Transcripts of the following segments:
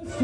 Let's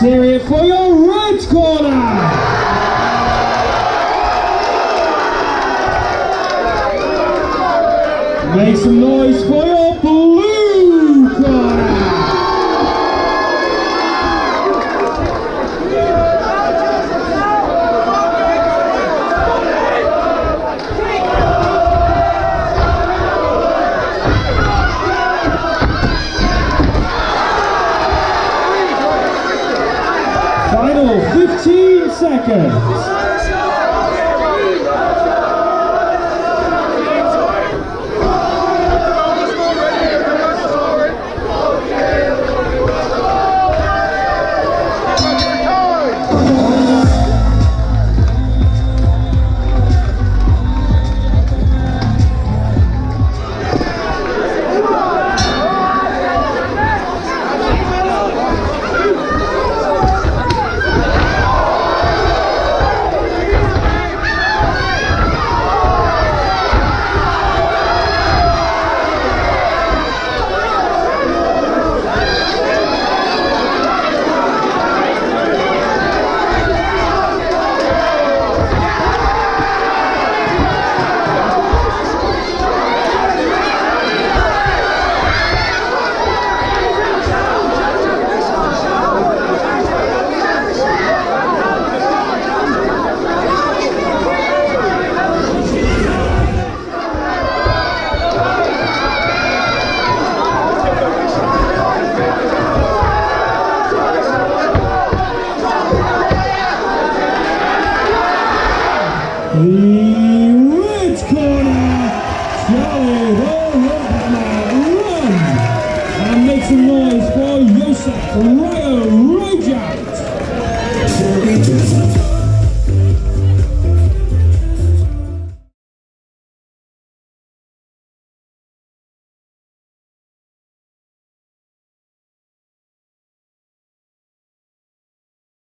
hear it for your red corner! Make some noise for your blue corner! Final 15 seconds.